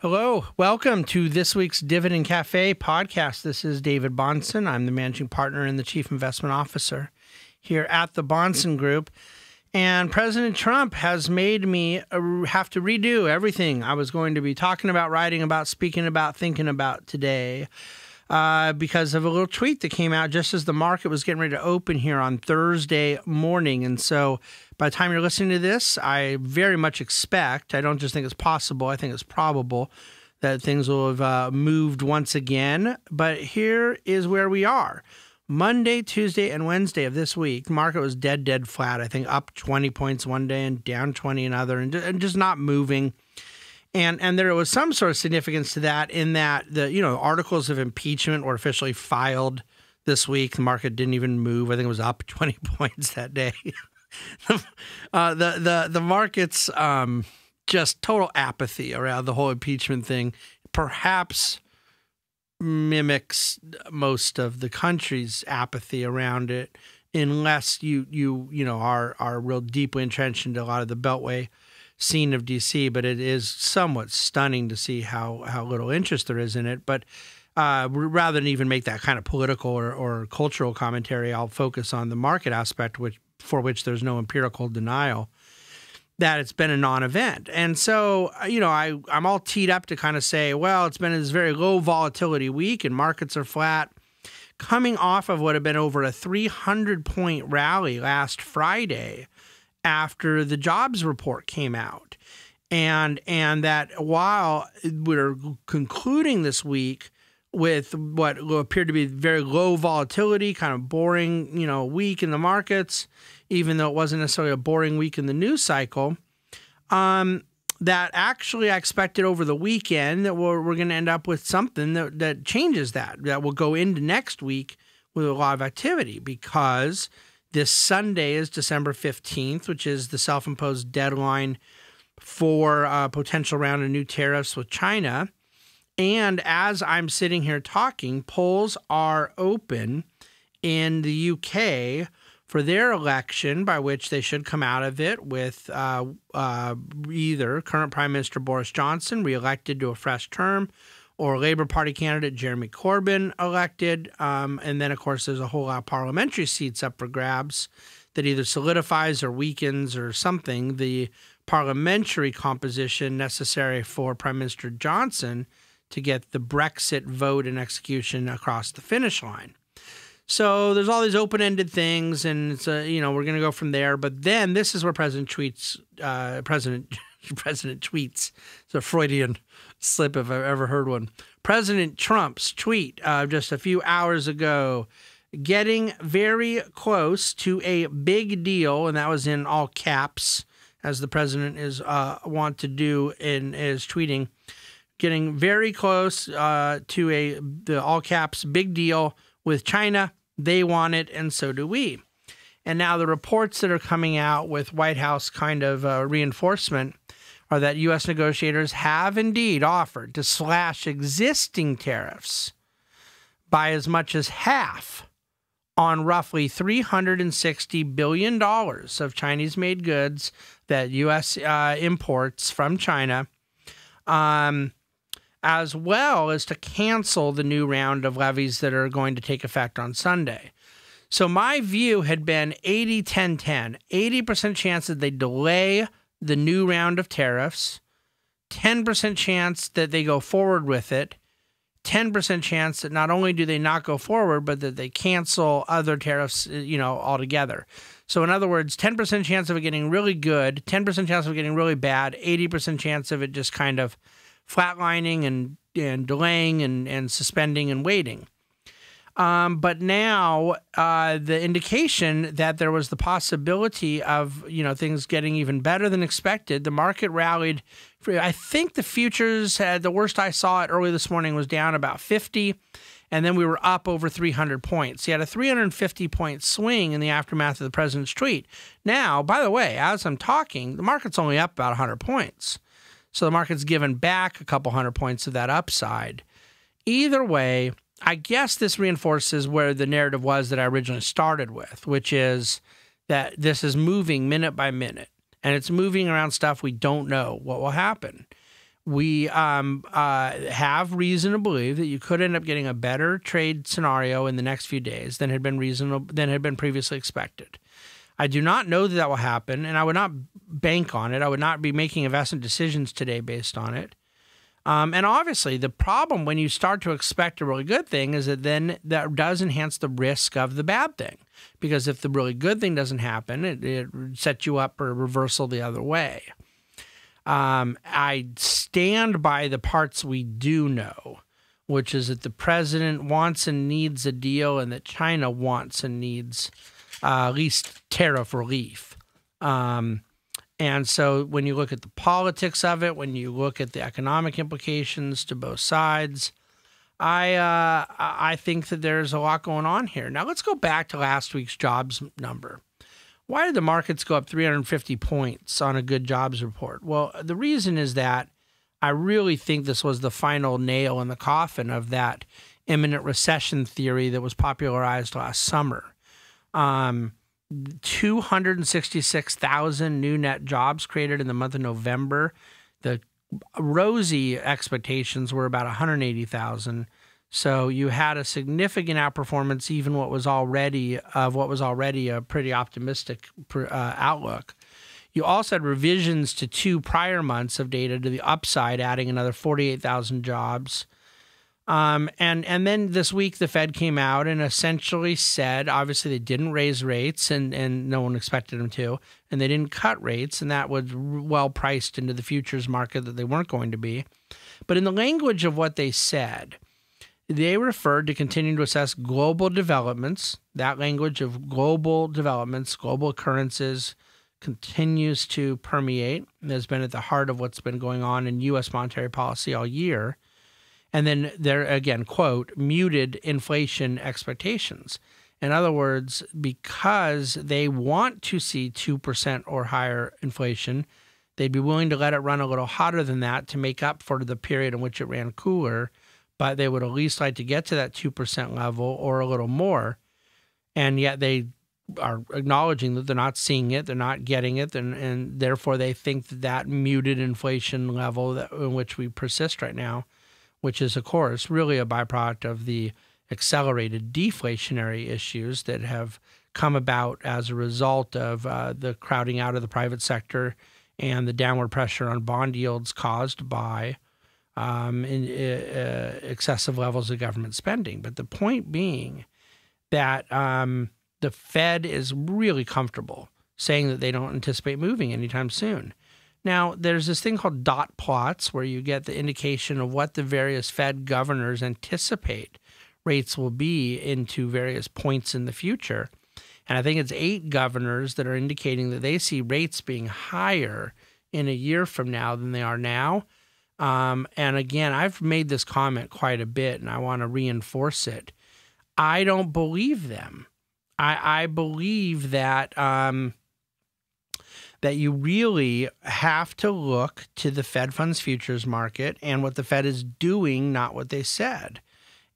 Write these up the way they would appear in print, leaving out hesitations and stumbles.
Hello, welcome to this week's Dividend Cafe podcast. This is David Bahnsen. I'm the managing partner and the chief investment officer here at the Bahnsen Group. And President Trump has made me have to redo everything I was going to be talking about, writing about, speaking about, thinking about today because of a little tweet that came out just as the market was getting ready to open here on Thursday morning. And so by the time you're listening to this, I very much expect, I don't just think it's possible, I think it's probable that things will have moved once again. But here is where we are. Monday, Tuesday, and Wednesday of this week, market was dead flat. I think up 20 points one day and down 20 another, and just not moving. And there was some sort of significance to that in that the articles of impeachment were officially filed this week. The market didn't even move. I think it was up 20 points that day. The market's just total apathy around the whole impeachment thing perhaps mimics most of the country's apathy around it, unless you are real deeply entrenched into a lot of the Beltway scene of DC. But it is somewhat stunning to see how little interest there is in it. But rather than even make that kind of political or cultural commentary, I'll focus on the market aspect, for which there's no empirical denial that it's been a non-event. And so, I'm all teed up to kind of say, well, it's been this very low volatility week and markets are flat, coming off of what had been over a 300-point rally last Friday after the jobs report came out. And that while we're concluding this week with what appeared to be very low volatility, kind of boring, week in the markets, even though it wasn't necessarily a boring week in the news cycle, that actually I expected over the weekend that we're going to end up with something that changes that will go into next week with a lot of activity, because this Sunday is December 15th, which is the self-imposed deadline for a potential round of new tariffs with China. And as I'm sitting here talking, polls are open in the UK for their election, by which they should come out of it with either current Prime Minister Boris Johnson reelected to a fresh term, or Labour Party candidate Jeremy Corbyn elected. And then, of course, there's a whole lot of parliamentary seats up for grabs that either solidifies or weakens or something the parliamentary composition necessary for Prime Minister Johnson to get the Brexit vote and execution across the finish line. So there's all these open-ended things, and it's we're going to go from there. But then this is where President Trump tweets. It's a Freudian slip if I've ever heard one. President Trump's tweet just a few hours ago, getting very close to a big deal, and that was in all caps, as the president is wont to do in his tweeting. Getting very close to the all caps big deal with China. They want it, and so do we. And now the reports that are coming out with White House kind of reinforcement are that U.S. negotiators have indeed offered to slash existing tariffs by as much as half on roughly $360 billion of Chinese-made goods that U.S. imports from China, as well as to cancel the new round of levies that are going to take effect on Sunday. So my view had been 80-10-10, 80% chance that they delay the new round of tariffs, 10% chance that they go forward with it, 10% chance that not only do they not go forward, but that they cancel other tariffs, altogether. So in other words, 10% chance of it getting really good, 10% chance of it getting really bad, 80% chance of it just kind of flatlining and delaying and suspending and waiting. But now the indication that there was the possibility of, things getting even better than expected. The market rallied. I think the futures had the worst I saw it early this morning was down about 50, and then we were up over 300 points. You had a 350-point swing in the aftermath of the president's tweet. Now, by the way, as I'm talking, the market's only up about 100 points. So the market's given back a couple hundred points of that upside. Either way, I guess this reinforces where the narrative was that I originally started with, which is that this is moving minute by minute, and it's moving around stuff we don't know what will happen. we have reason to believe that you could end up getting a better trade scenario in the next few days than had been reasonable, than had been previously expected. I do not know that that will happen, and I would not bank on it. I would not be making investment decisions today based on it. And obviously, the problem when you start to expect a really good thing is that then that does enhance the risk of the bad thing. Because if the really good thing doesn't happen, it sets you up for a reversal the other way. I stand by the parts we do know, which is that the president wants and needs a deal and that China wants and needs at least tariff relief. And so when you look at the politics of it, when you look at the economic implications to both sides, I think that there's a lot going on here. Now let's go back to last week's jobs number. Why did the markets go up 350 points on a good jobs report? Well, the reason is that I really think this was the final nail in the coffin of that imminent recession theory that was popularized last summer. 266,000 new net jobs created in the month of November. The rosy expectations were about 180,000. So you had a significant outperformance, even what was already a pretty optimistic outlook. You also had revisions to two prior months of data to the upside, adding another 48,000 jobs. And then this week, the Fed came out and essentially said, obviously, they didn't raise rates, and no one expected them to, and they didn't cut rates, and that was well priced into the futures market that they weren't going to be. But in the language of what they said, they referred to continuing to assess global developments. That language of global developments, global occurrences, continues to permeate and has been at the heart of what's been going on in U.S. monetary policy all year. And then there, again, quote, muted inflation expectations. In other words, because they want to see 2% or higher inflation, they'd be willing to let it run a little hotter than that to make up for the period in which it ran cooler, but they would at least like to get to that 2% level or a little more. And yet they are acknowledging that they're not seeing it, they're not getting it, and therefore they think that that muted inflation level that, in which we persist right now, which is, of course, really a byproduct of the accelerated deflationary issues that have come about as a result of the crowding out of the private sector and the downward pressure on bond yields caused by excessive levels of government spending. But the point being that the Fed is really comfortable saying that they don't anticipate moving anytime soon. Now, there's this thing called dot plots where you get the indication of what the various Fed governors anticipate rates will be into various points in the future. And I think it's 8 governors that are indicating that they see rates being higher in a year from now than they are now. And again, I've made this comment quite a bit, and I want to reinforce it. I don't believe them. I believe that that you really have to look to the Fed funds futures market and what the Fed is doing, not what they said,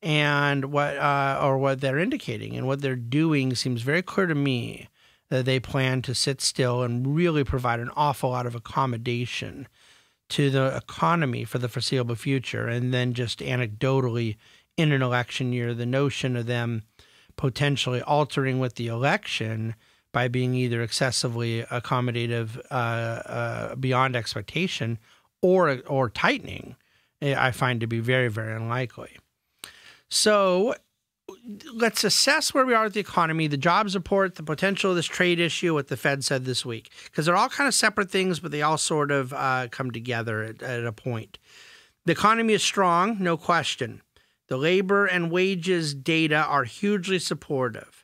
and what or what they're indicating. And what they're doing seems very clear to me that they plan to sit still and really provide an awful lot of accommodation to the economy for the foreseeable future. And then just anecdotally, in an election year, the notion of them potentially altering with the election by being either excessively accommodative beyond expectation or tightening, I find to be very, very unlikely. So let's assess where we are with the economy, the jobs report, the potential of this trade issue, what the Fed said this week. Because they're all kind of separate things, but they all sort of come together at a point. The economy is strong, no question. The labor and wages data are hugely supportive.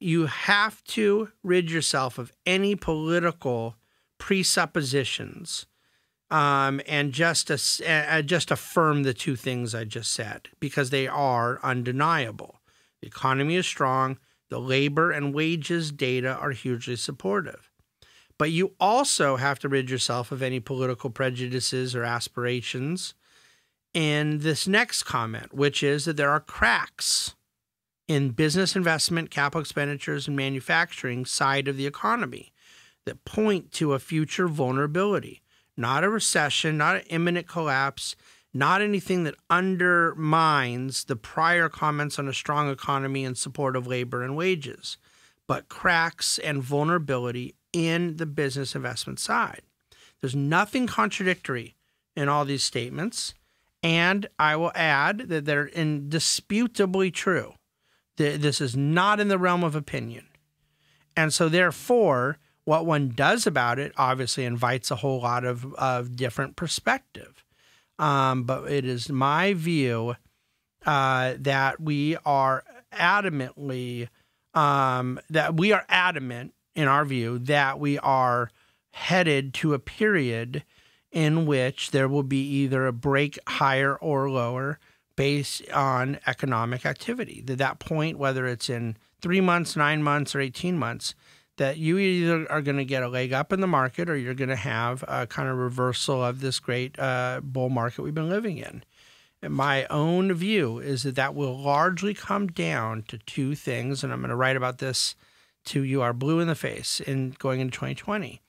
You have to rid yourself of any political presuppositions and just affirm the two things I just said, because they are undeniable. The economy is strong. The labor and wages data are hugely supportive. But you also have to rid yourself of any political prejudices or aspirations in this next comment, which is that there are cracks in business investment, capital expenditures, and manufacturing side of the economy that point to a future vulnerability. not a recession, not an imminent collapse, not anything that undermines the prior comments on a strong economy in support of labor and wages, but cracks and vulnerability in the business investment side. There's nothing contradictory in all these statements, and I will add that they're indisputably true. This is not in the realm of opinion. And so therefore, what one does about it obviously invites a whole lot of different perspective. But it is my view that we are adamantly, adamant in our view that we are headed to a period in which there will be either a break higher or lower based on economic activity. At that point, whether it's in 3 months, 9 months, or 18 months, that you either are going to get a leg up in the market or you're going to have a kind of reversal of this great bull market we've been living in. And my own view is that that will largely come down to two things, and I'm going to write about this to You Are Blue in the Face in going into 2020.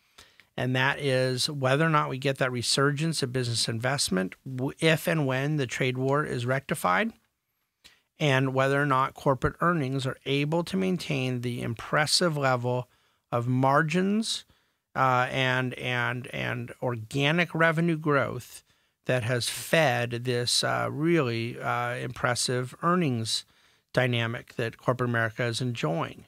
And that is whether or not we get that resurgence of business investment, if and when the trade war is rectified, and whether or not corporate earnings are able to maintain the impressive level of margins and organic revenue growth that has fed this really impressive earnings dynamic that corporate America is enjoying.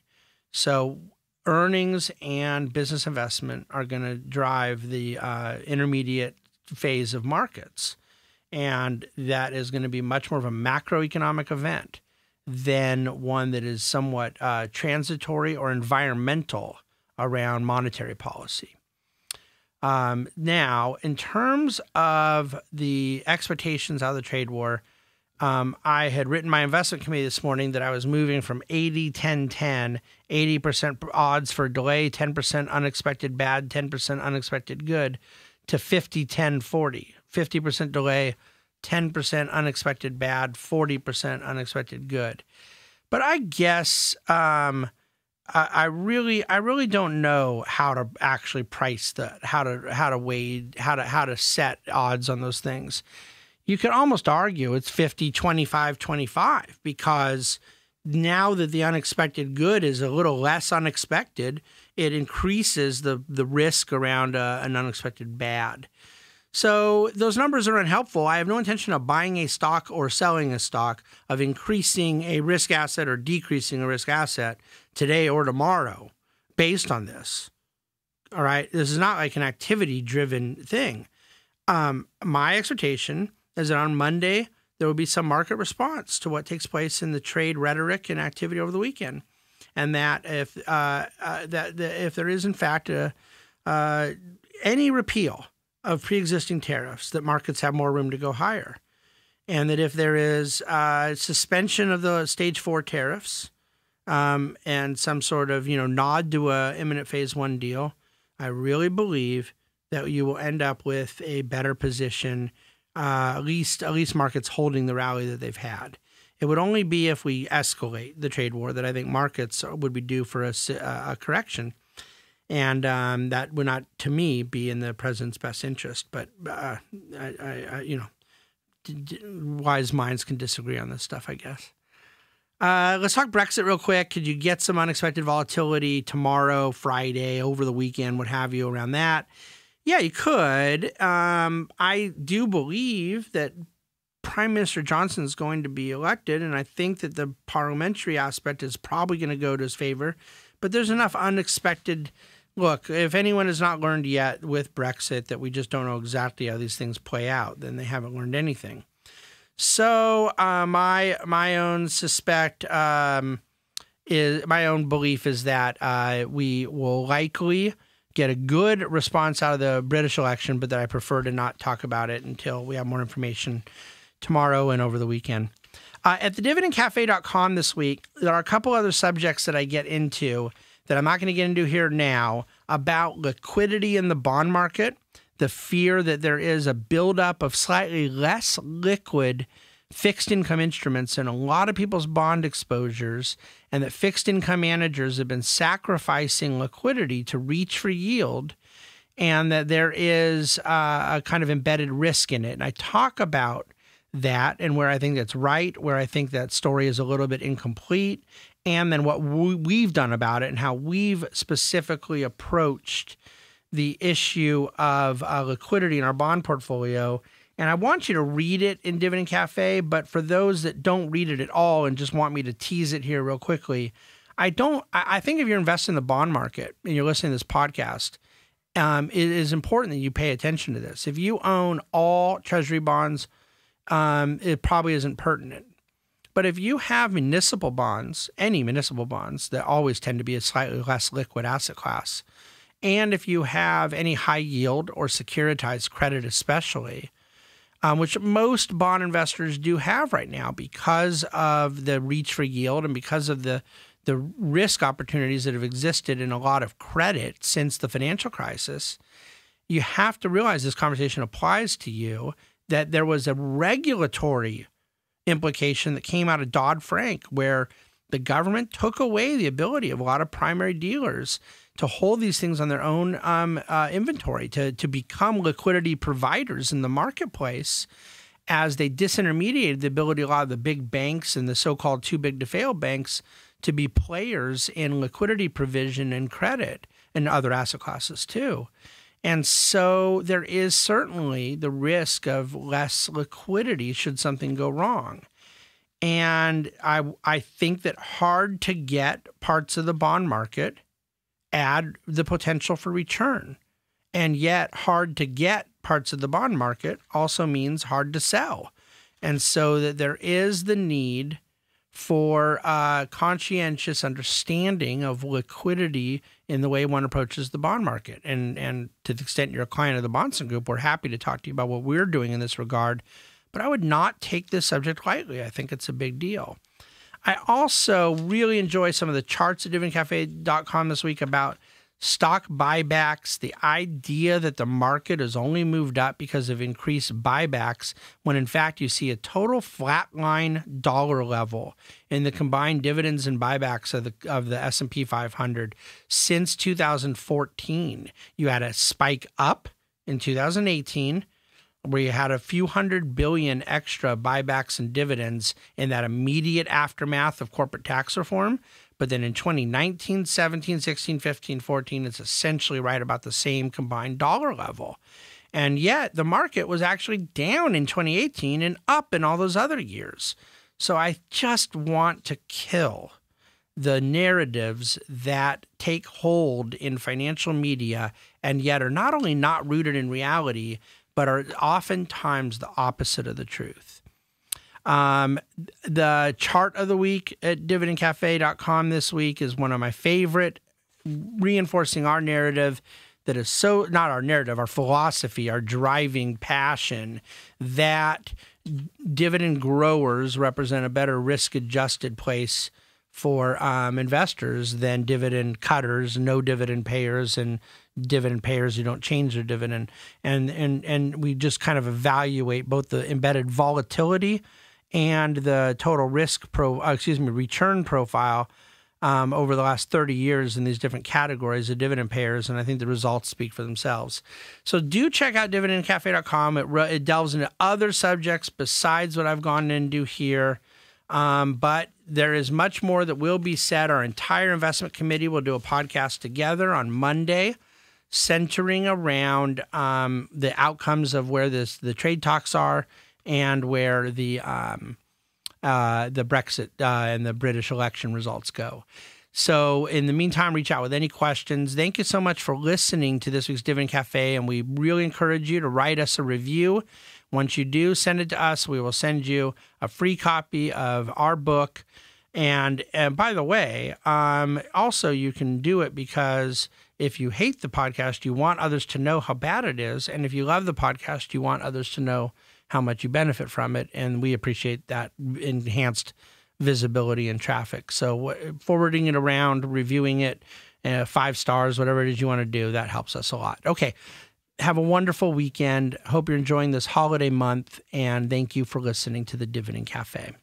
So earnings and business investment are going to drive the intermediate phase of markets. And that is going to be much more of a macroeconomic event than one that is somewhat transitory or environmental around monetary policy. Now, in terms of the expectations out of the trade war, I had written my investment committee this morning that I was moving from 80-10-10, 80% odds for delay, 10% unexpected bad, 10% unexpected good, to 50-10-40. 50% delay, 10% unexpected bad, 40% unexpected good. But I guess I really don't know how to actually price that, how to set odds on those things. You could almost argue it's 50, 25, 25, because now that the unexpected good is a little less unexpected, it increases the risk around an unexpected bad. So those numbers are unhelpful. I have no intention of buying a stock or selling a stock, of increasing a risk asset or decreasing a risk asset today or tomorrow based on this. All right? This is not like an activity-driven thing. My expectation is that on Monday, there will be some market response to what takes place in the trade rhetoric and activity over the weekend. And that if there is, in fact, any repeal of pre-existing tariffs, that markets have more room to go higher. And that if there is suspension of the stage 4 tariffs and some sort of, nod to a imminent phase 1 deal, I really believe that you will end up with a better position, at least markets holding the rally that they've had. It would only be if we escalate the trade war that I think markets would be due for a correction. And that would not, to me, be in the president's best interest. But, wise minds can disagree on this stuff, I guess. Let's talk Brexit real quick. Could you get some unexpected volatility tomorrow, Friday, over the weekend, what have you, around that? Yeah, you could. I do believe that Prime Minister Johnson is going to be elected, and I think that the parliamentary aspect is probably going to go to his favor. But there's enough unexpected. Look, if anyone has not learned yet with Brexit that we just don't know exactly how these things play out, then they haven't learned anything. So my own belief is that we will likely get a good response out of the British election, but that I prefer to not talk about it until we have more information tomorrow and over the weekend. At thedividendcafe.com this week, there are a couple other subjects that I get into that I'm not going to get into here now about liquidity in the bond market, the fear that there is a buildup of slightly less liquid fixed income instruments in a lot of people's bond exposures, and that fixed income managers have been sacrificing liquidity to reach for yield. and that there is a kind of embedded risk in it. And I talk about that and where I think that's right, where I think that story is a little bit incomplete, and then what we've done about it and how we've specifically approached the issue of liquidity in our bond portfolio. And I want you to read it in Dividend Cafe, but for those that don't read it at all and just want me to tease it here real quickly, I think if you're investing in the bond market and you're listening to this podcast, it is important that you pay attention to this. If you own all treasury bonds, it probably isn't pertinent. But if you have municipal bonds, any municipal bonds that always tend to be a slightly less liquid asset class, and if you have any high yield or securitized credit especially, which most bond investors do have right now because of the reach for yield and because of the risk opportunities that have existed in a lot of credit since the financial crisis, you have to realize this conversation applies to you, that there was a regulatory implication that came out of Dodd-Frank where the government took away the ability of a lot of primary dealers to hold these things on their own inventory, to become liquidity providers in the marketplace, as they disintermediated the ability of a lot of the big banks and the so-called too big to fail banks to be players in liquidity provision and credit and other asset classes too. And so there is certainly the risk of less liquidity should something go wrong. And I think that hard to get parts of the bond market add the potential for return. And yet hard to get parts of the bond market also means hard to sell. And so that there is the need for conscientious understanding of liquidity in the way one approaches the bond market. And to the extent you're a client of the Bahnsen Group, we're happy to talk to you about what we're doing in this regard. But I would not take this subject lightly. I think it's a big deal. I also really enjoy some of the charts at dividendcafe.com this week about stock buybacks, the idea that the market has only moved up because of increased buybacks, when in fact you see a total flatline dollar level in the combined dividends and buybacks of the S&P 500 since 2014. You had a spike up in 2018. Where you had a few $100 billion extra buybacks and dividends in that immediate aftermath of corporate tax reform. But then in 2019, 17, 16, 15, 14, it's essentially right about the same combined dollar level. And yet the market was actually down in 2018 and up in all those other years. So I just want to kill the narratives that take hold in financial media and yet are not only not rooted in reality, but are oftentimes the opposite of the truth. The chart of the week at dividendcafe.com this week is one of my favorite, reinforcing our narrative that is so, not our narrative, our philosophy, our driving passion, that dividend growers represent a better risk-adjusted place for investors than dividend cutters, no dividend payers, and dividend payers who don't change their dividend. And we just kind of evaluate both the embedded volatility and the total risk return profile over the last 30 years in these different categories of dividend payers. And I think the results speak for themselves. So do check out dividendcafe.com. It delves into other subjects besides what I've gone into here. But there is much more that will be said. Our entire investment committee will do a podcast together on Monday, centering around the outcomes of where the trade talks are and where the Brexit and the British election results go. So in the meantime, reach out with any questions. Thank you so much for listening to this week's Dividend Cafe, and we really encourage you to write us a review. Once you do, send it to us. We will send you a free copy of our book. And by the way, also you can do it because if you hate the podcast, you want others to know how bad it is. And if you love the podcast, you want others to know how much you benefit from it. And we appreciate that enhanced visibility and traffic. So forwarding it around, reviewing it, 5 stars, whatever it is you want to do, that helps us a lot. Okay. Have a wonderful weekend. Hope you're enjoying this holiday month, and thank you for listening to the Dividend Cafe.